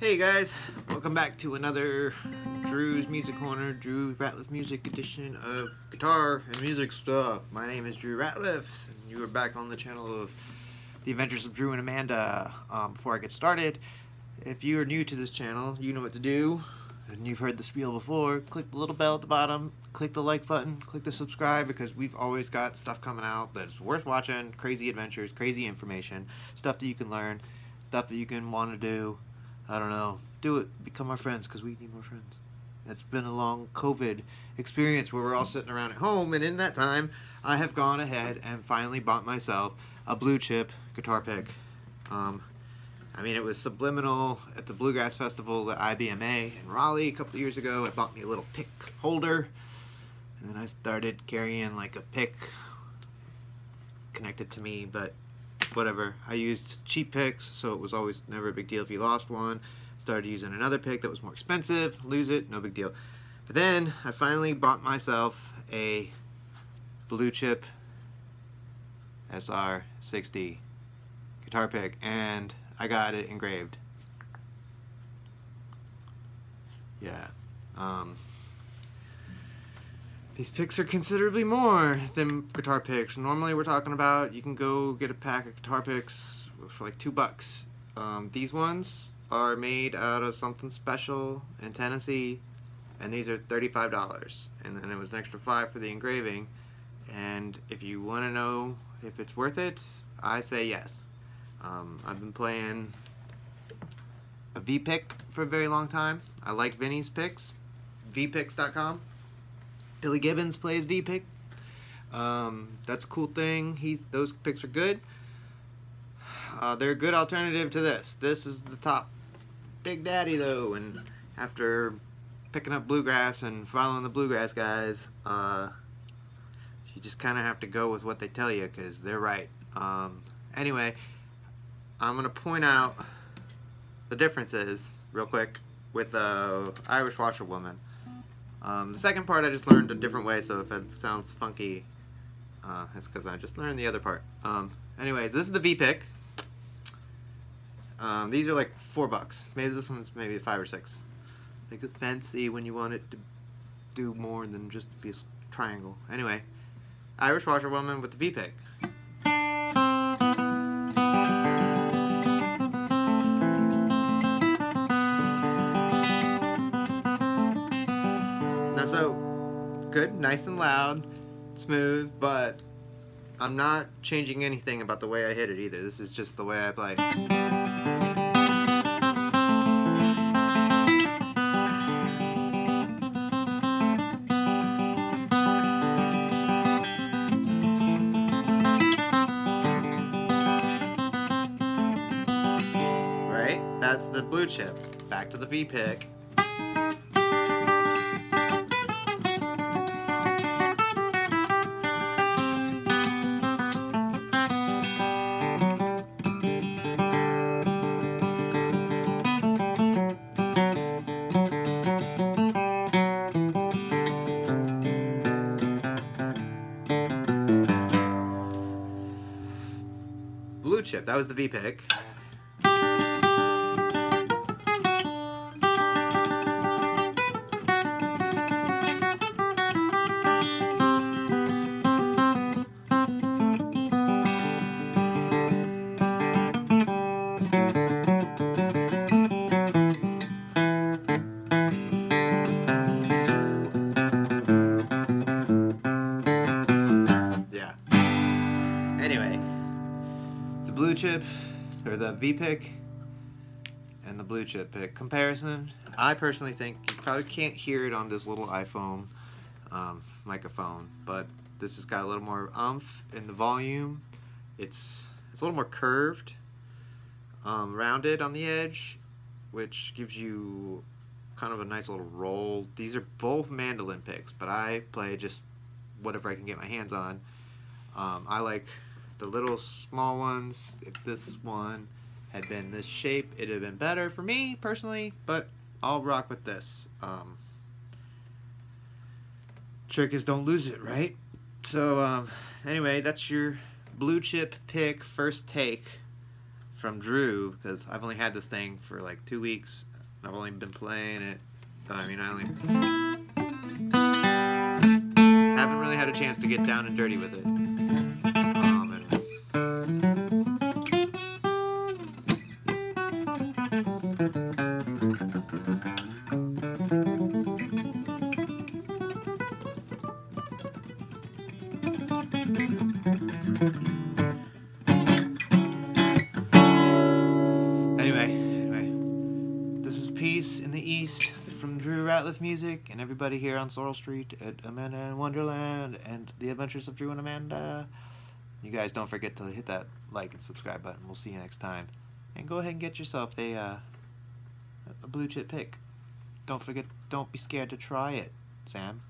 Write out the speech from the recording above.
Hey guys, welcome back to another Drew's Music Corner, Drew Ratliff Music Edition of guitar and music stuff. My name is Drew Ratliff, and you are back on the channel of The Adventures of Drew and Amanda. Before I get started, if you are new to this channel, you know what to do, and you've heard the spiel before. Click the little bell at the bottom, click the like button, click the subscribe, because we've always got stuff coming out that's worth watching, crazy adventures, crazy information, stuff that you can learn, stuff that you can want to do. I don't know, do it, become our friends, because we need more friends. It's been a long COVID experience where we're all sitting around at home, and in that time, I have gone ahead and finally bought myself a Blue Chip guitar pick. I mean, it was subliminal at the Bluegrass Festival at IBMA in Raleigh a couple of years ago. I bought me a little pick holder, and then I started carrying like a pick connected to me, but whatever. I used cheap picks, so it was always never a big deal if you lost one. Started using another pick that was more expensive, lose it, no big deal. But then I finally bought myself a Blue Chip SR-60 guitar pick, and I got it engraved. Yeah. These picks are considerably more than guitar picks. Normally we're talking about, you can go get a pack of guitar picks for like $2. These ones are made out of something special in Tennessee, and these are $35. And then it was an extra $5 for the engraving. And if you want to know if it's worth it, I say yes. I've been playing a V-Pick for a very long time. I like Vinny's picks, vpicks.com. Billy Gibbons plays V-Pick. That's a cool thing. Those picks are good. They're a good alternative to this. This is the top big daddy, though, and after picking up bluegrass and following the bluegrass guys, you just kind of have to go with what they tell you, because they're right. Anyway, I'm going to point out the differences real quick with the Irish Washerwoman. The second part I just learned a different way, so if it sounds funky, it's because I just learned the other part. Anyways, this is the V-Pick. These are like $4. Maybe this one's maybe 5 or 6. Like it's fancy when you want it to do more than just be a triangle. Anyway, Irish Washerwoman with the V-Pick. Good, nice and loud, smooth, but I'm not changing anything about the way I hit it either. This is just the way I play. Right? That's the Blue Chip. Back to the V-Pick. Blue Chip, that was the V-Pick. Blue Chip, or the V-Pick, and the Blue Chip pick comparison. I personally think you probably can't hear it on this little iPhone microphone, but this has got a little more oomph in the volume. It's a little more curved, rounded on the edge, which gives you kind of a nice little roll. These are both mandolin picks, but I play just whatever I can get my hands on. I like the little small ones. If this one had been this shape, it'd have been better for me personally, but I'll rock with this. Trick is don't lose it, right? So anyway, that's your Blue Chip pick first take from Drew, because I've only had this thing for like 2 weeks. I've only been playing it. I haven't really had a chance to get down and dirty with it. Anyway, this is Peace in the East from Drew Ratliff Music and everybody here on Sorrel Street at Amanda and Wonderland and The Adventures of Drew and Amanda. You guys don't forget to hit that like and subscribe button. We'll see you next time. And go ahead and get yourself a blue chip pick. Don't forget, don't be scared to try it, Sam.